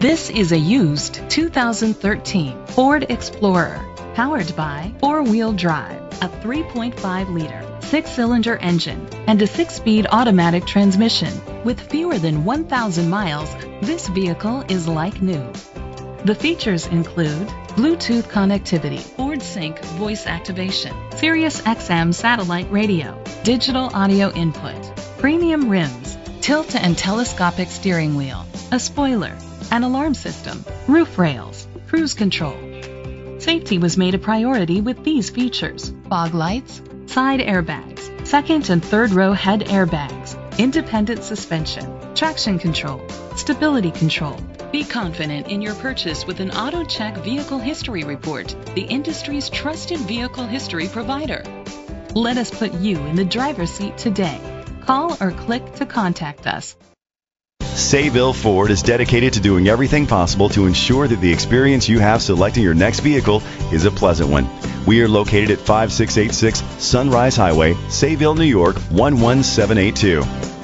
This is a used 2013 Ford Explorer, powered by four-wheel drive, a 3.5-liter, six-cylinder engine, and a six-speed automatic transmission. With fewer than 1,000 miles, this vehicle is like new. The features include Bluetooth connectivity, Ford Sync voice activation, Sirius XM satellite radio, digital audio input, premium rims, tilt and telescopic steering wheel, a spoiler, an alarm system, roof rails, cruise control. Safety was made a priority with these features: fog lights, side airbags, second and third row head airbags, independent suspension, traction control, stability control. Be confident in your purchase with an AutoCheck Vehicle History Report, the industry's trusted vehicle history provider. Let us put you in the driver's seat today. Call or click to contact us. Sayville Ford is dedicated to doing everything possible to ensure that the experience you have selecting your next vehicle is a pleasant one. We are located at 5686 Sunrise Highway, Sayville, New York, 11782.